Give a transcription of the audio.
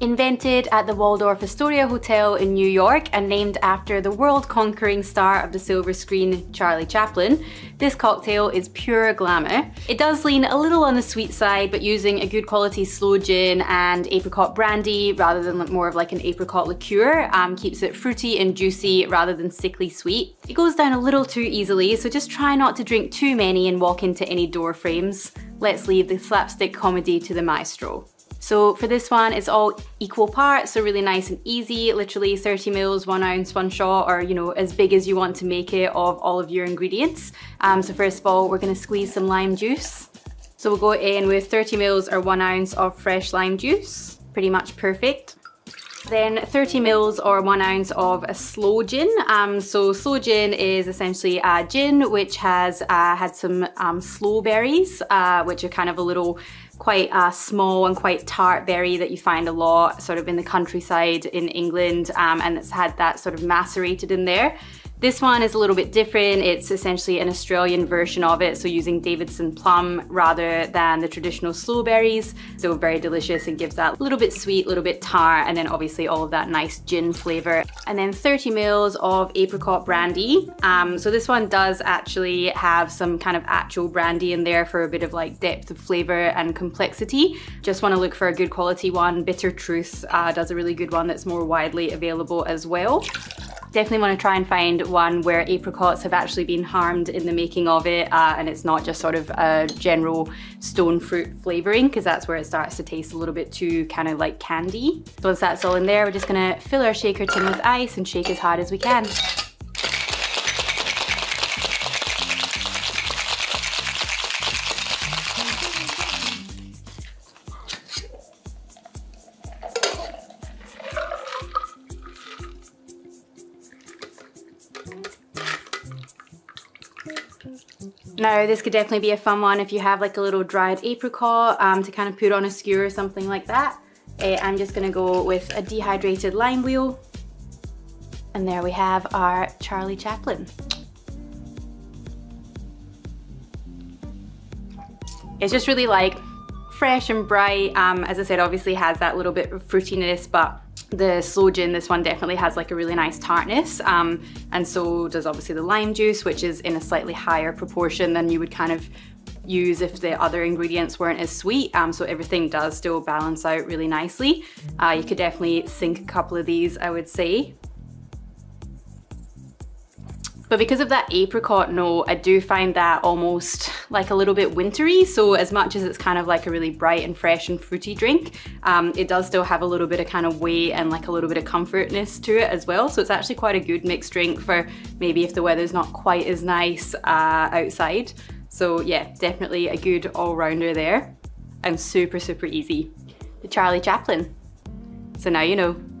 Invented at the Waldorf Astoria Hotel in New York and named after the world-conquering star of the silver screen, Charlie Chaplin, this cocktail is pure glamour. It does lean a little on the sweet side, but using a good quality sloe gin and apricot brandy rather than more of like an apricot liqueur keeps it fruity and juicy rather than sickly sweet. It goes down a little too easily, so just try not to drink too many and walk into any door frames. Let's leave the slapstick comedy to the maestro. So for this one, it's all equal parts, so really nice and easy, literally 30 mils, 1 ounce, one shot, or you know, as big as you want to make it of all of your ingredients. So first of all, we're gonna squeeze some lime juice. So we'll go in with 30 mils or 1 ounce of fresh lime juice, pretty much perfect. Then 30 mils or 1 ounce of a sloe gin. So sloe gin is essentially a gin which has had some sloe berries, which are kind of a little, quite small and quite tart berry that you find a lot sort of in the countryside in England, and it's had that sort of macerated in there. This one is a little bit different. It's essentially an Australian version of it, so using Davidson plum rather than the traditional sloe berries. So very delicious and gives that little bit sweet, little bit tart, and then obviously all of that nice gin flavor. And then 30 mils of apricot brandy. So this one does actually have some kind of actual brandy in there for a bit of like depth of flavor and complexity. Just want to look for a good quality one. Bitter Truth does a really good one that's more widely available as well. Definitely want to try and find one where apricots have actually been harmed in the making of it, and it's not just sort of a general stone fruit flavoring, because that's where it starts to taste a little bit too kind of like candy. So once that's all in there, we're just going to fill our shaker tin with ice and shake as hard as we can. Now this could definitely be a fun one if you have like a little dried apricot to kind of put on a skewer or something like that. I'm just going to go with a dehydrated lime wheel, and there we have our Charlie Chaplin. It's just really like fresh and bright, as I said, obviously has that little bit of fruitiness, but the sloe gin, this one definitely has like a really nice tartness, and so does obviously the lime juice, which is in a slightly higher proportion than you would kind of use if the other ingredients weren't as sweet, so everything does still balance out really nicely. You could definitely sink a couple of these, I would say. But because of that apricot note, I do find that almost like a little bit wintry. So as much as it's kind of like a really bright and fresh and fruity drink, it does still have a little bit of kind of weight and like a little bit of comfortness to it as well. So it's actually quite a good mixed drink for maybe if the weather's not quite as nice outside. So yeah, definitely a good all-rounder there, and super, super easy. The Charlie Chaplin. So now you know.